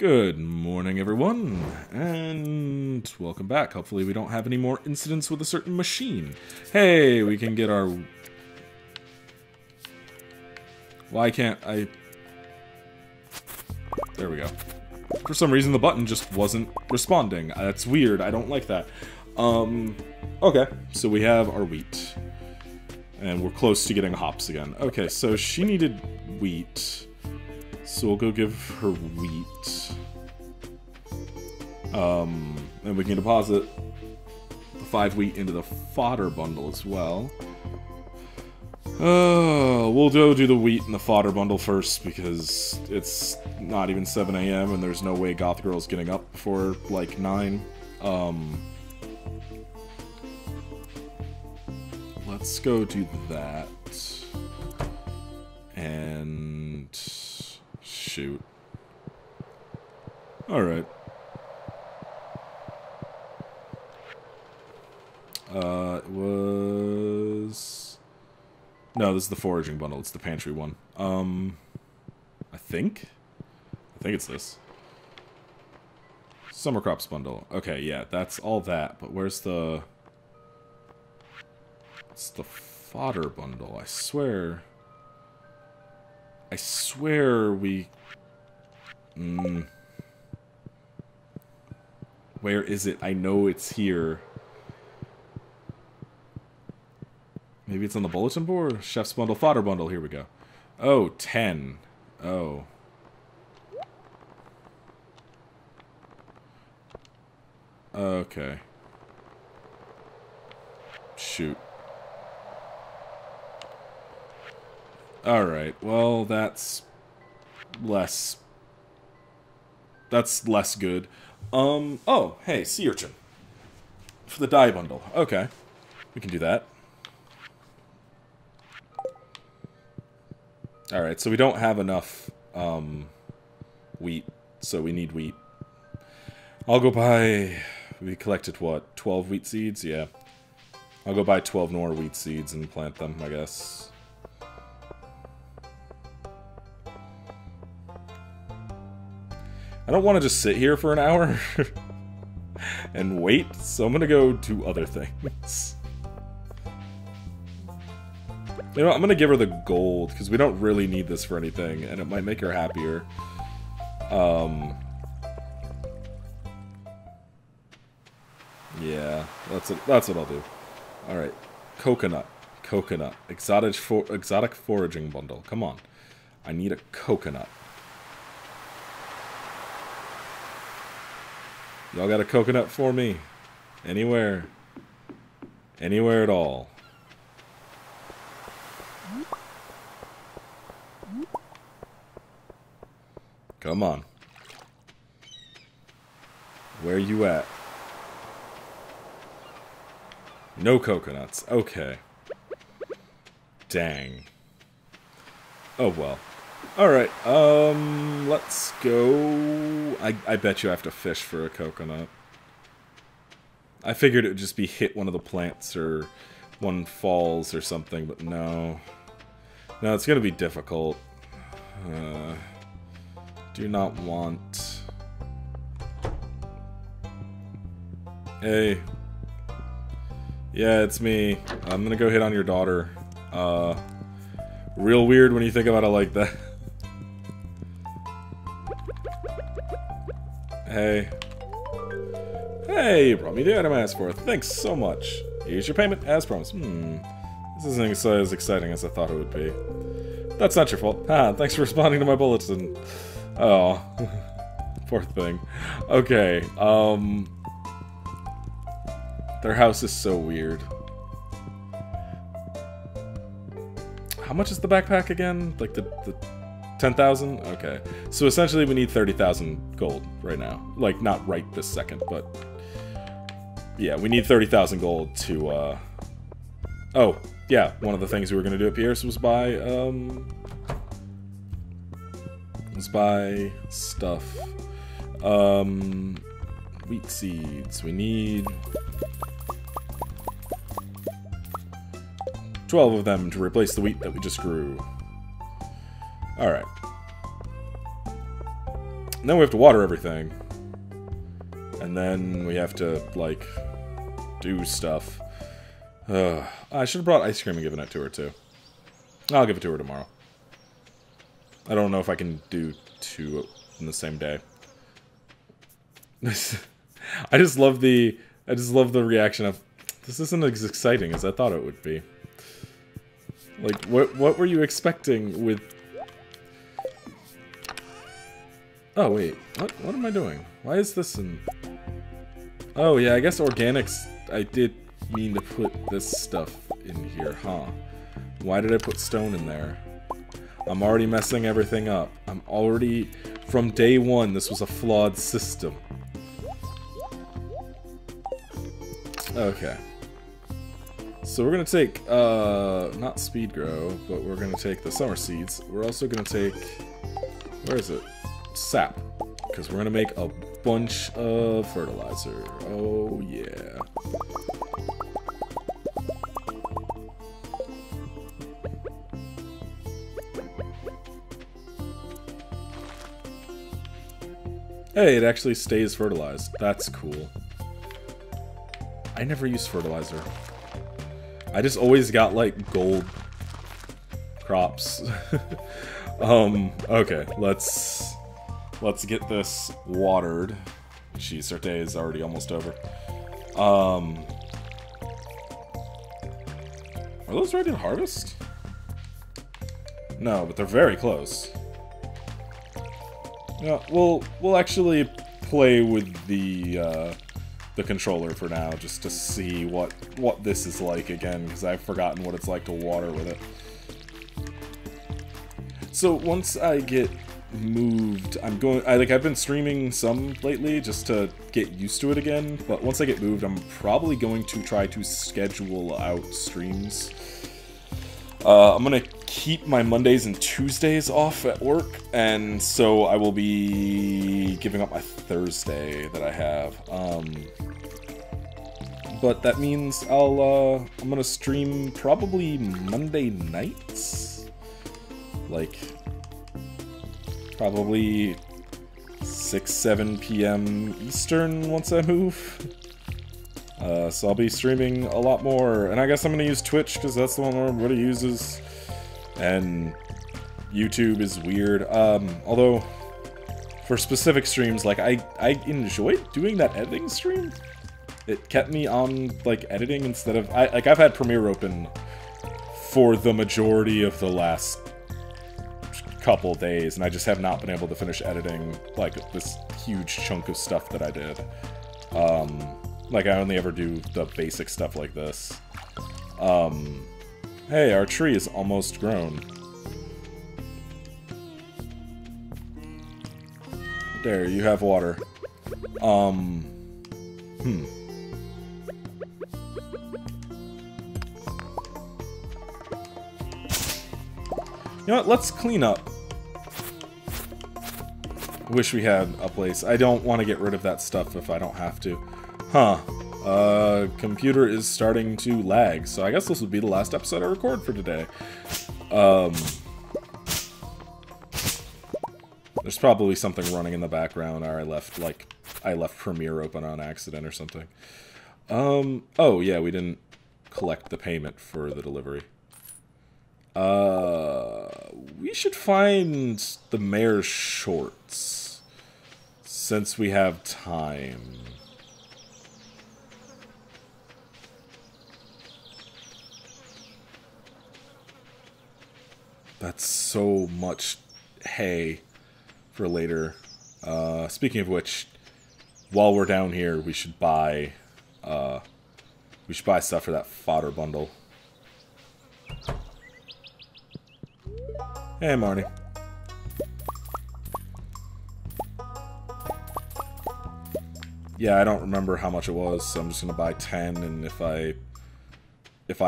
Good morning, everyone, and welcome back. Hopefully we don't have any more incidents with a certain machine. Hey, we can get our... Why can't I... There we go. For some reason, the button just wasn't responding. That's weird. I don't like that. Okay, so we have our wheat. And we're close to getting hops again. Okay, so she needed wheat. So we'll go give her wheat. And we can deposit the 5 wheat into the fodder bundle as well. We'll go do the wheat in the fodder bundle first because it's not even 7 a.m. and there's no way Goth Girl's getting up before like 9. Let's go do that. And... shoot. Alright. It was... No, this is the foraging bundle. It's the pantry one. I think it's this. Summer crops bundle. Okay, yeah, that's all that. But where's the... It's the fodder bundle, I swear. I swear we... Where is it? I know it's here. Maybe it's on the bulletin board? Chef's bundle, fodder bundle, here we go. Oh, 10. Oh. Okay. Shoot. Alright, well, that's less good. Oh, hey, sea urchin. For the dye bundle. Okay. We can do that. Alright, so we don't have enough, wheat, so we need wheat. I'll go buy... We collected, what, 12 wheat seeds? Yeah. I'll go buy 12 more wheat seeds and plant them, I guess. I don't want to just sit here for an hour and wait, so I'm going to go do other things. You know, I'm going to give her the gold, because we don't really need this for anything, and it might make her happier. Yeah, that's what I'll do. Alright, coconut. Coconut. Exotic foraging bundle. Come on. I need a coconut. Y'all got a coconut for me? Anywhere. Anywhere at all. Come on. Where you at? No coconuts. Okay. Dang. Oh well. Alright, let's go... I bet you I have to fish for a coconut. I figured it would just be hit one of the plants or one falls or something, but no. No, it's gonna be difficult. Do not want... Hey. Yeah, it's me. I'm gonna go hit on your daughter. Real weird when you think about it like that. Hey. Hey, you brought me the item I asked for. Thanks so much. Here's your payment, as promised. This isn't as exciting as I thought it would be. That's not your fault. Ah, thanks for responding to my bulletin. Oh. Poor thing. Okay, Their house is so weird. How much is the backpack again? Like the 10,000? Okay. So essentially we need 30,000 gold right now. Like, not right this second, but... Yeah, we need 30,000 gold to, Oh, yeah, one of the things we were gonna do at Pierce was buy, Let's buy stuff. Wheat seeds. We need... 12 of them to replace the wheat that we just grew. Alright. Then we have to water everything. And then we have to, like, do stuff. I should have brought ice cream and given it to her, too. I'll give it to her tomorrow. I don't know if I can do two in the same day. I just love the reaction of, this isn't as exciting as I thought it would be. Like, what were you expecting with... Oh, wait. What am I doing? Why is this in... Oh, yeah, I guess organics... I did mean to put this stuff in here, huh? Why did I put stone in there? I'm already messing everything up. I'm already... From day one, this was a flawed system. Okay. So we're gonna take, not Speed Grow, but we're gonna take the Summer Seeds. We're also gonna take... Where is it? Sap. Because we're gonna make a bunch of fertilizer. Oh, yeah. Hey, it actually stays fertilized. That's cool. I never used fertilizer. I just always got, like, gold crops. Okay, let's get this watered. Jeez, our day is already almost over. Are those ready to harvest? No, but they're very close. No, we'll actually play with the controller for now, just to see what this is like again, because I've forgotten what it's like to water with it. So once I get moved, I've been streaming some lately just to get used to it again, but once I get moved, I'm probably going to try to schedule out streams. I'm gonna keep my Mondays and Tuesdays off at work, and so I will be giving up my Thursday that I have. But that means I'm gonna stream probably Monday nights, like probably 6–7 p.m. Eastern once I move. So I'll be streaming a lot more, and I guess I'm gonna use Twitch because that's the one everybody uses, and YouTube is weird. Although for specific streams, like I enjoyed doing that editing stream. It kept me on like editing instead of I've had Premiere open for the majority of the last couple days, and I just have not been able to finish editing like this huge chunk of stuff that I did. Like, I only ever do the basic stuff like this. Hey, our tree is almost grown. There, you have water. You know what, let's clean up. Wish we had a place. I don't want to get rid of that stuff if I don't have to. Huh. Computer is starting to lag, so I guess this would be the last episode I record for today. There's probably something running in the background, or I left Premiere open on accident or something. Oh yeah, we didn't collect the payment for the delivery. We should find the mayor's shorts, since we have time. That's so much hay for later. Speaking of which, while we're down here, we should buy stuff for that fodder bundle. Hey, Marnie. Yeah, I don't remember how much it was, so I'm just gonna buy 10, and if I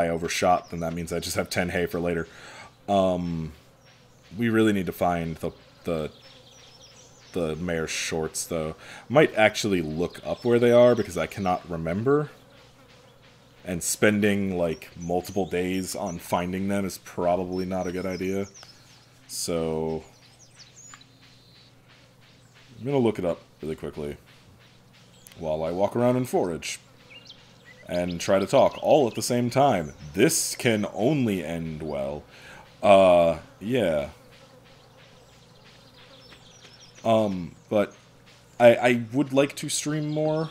overshot, then that means I just have 10 hay for later. We really need to find the mayor's shorts, though. Might actually look up where they are, because I cannot remember. And spending, like, multiple days on finding them is probably not a good idea. So... I'm going to look it up really quickly while I walk around and forage and try to talk all at the same time. This can only end well. Yeah. But I would like to stream more.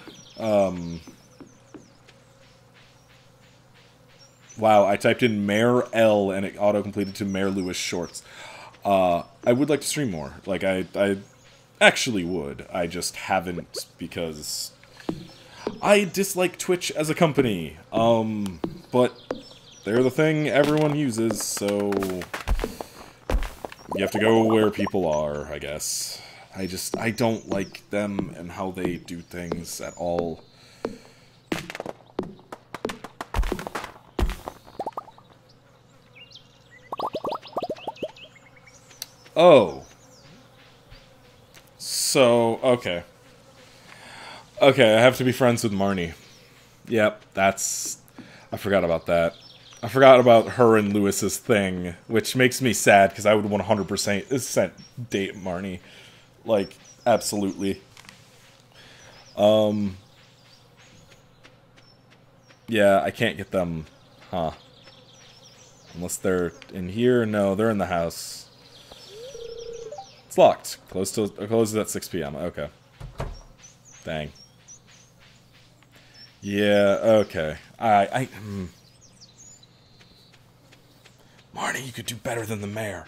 Wow, I typed in Mayor L and it auto-completed to Mayor Lewis Shorts. I would like to stream more. Like, I actually would. I just haven't because I dislike Twitch as a company. But they're the thing everyone uses, so you have to go where people are, I guess. I don't like them and how they do things at all. Oh. So, okay. Okay, I have to be friends with Marnie. Yep, that's... I forgot about that. I forgot about her and Lewis's thing, which makes me sad, because I would 100% date Marnie. Like, absolutely. Yeah, I can't get them, huh. Unless they're in here? No, they're in the house. It's locked. Closes at 6 p.m. Okay. Dang. Yeah, okay. Marnie, you could do better than the mayor.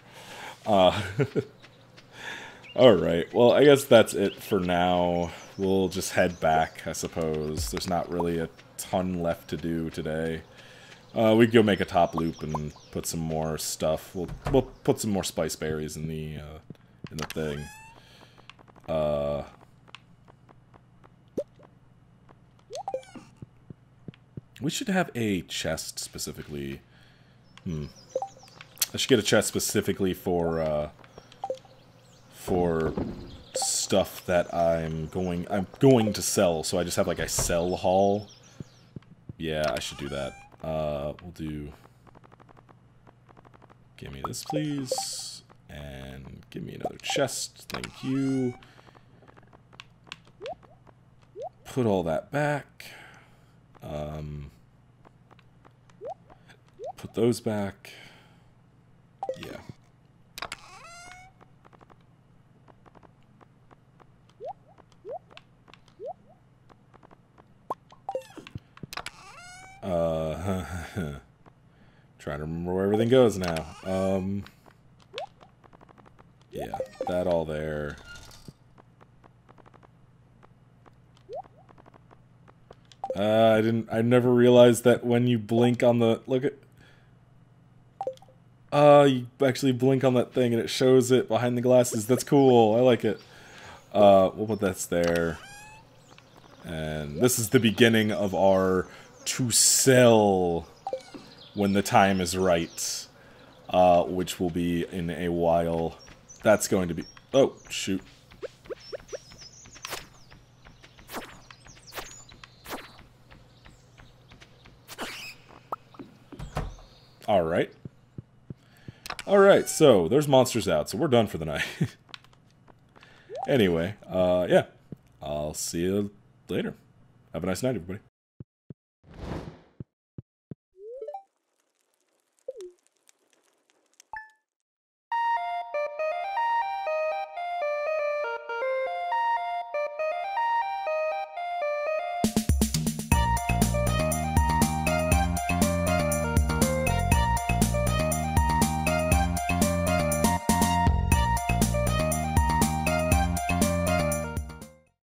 Alright, well, I guess that's it for now. We'll just head back, I suppose. There's not really a ton left to do today. We could go make a top loop and put some more stuff. We'll put some more spice berries in the... in the thing. We should have a chest specifically. I should get a chest specifically for stuff that I'm going to sell. So I just have like a sell haul. Yeah, I should do that. We'll do. Give me this, please. And give me another chest, thank you. Put all that back. Put those back. Yeah. Trying to remember where everything goes now. Yeah, that all there. I never realized that when you blink on the... Look at... you actually blink on that thing and it shows it behind the glasses. That's cool, I like it. We'll put that there. And this is the beginning of our to sell when the time is right. Which will be in a while... That's going to be... Oh, shoot. Alright. Alright, so there's monsters out, so we're done for the night. Anyway, yeah. I'll see you later. Have a nice night, everybody.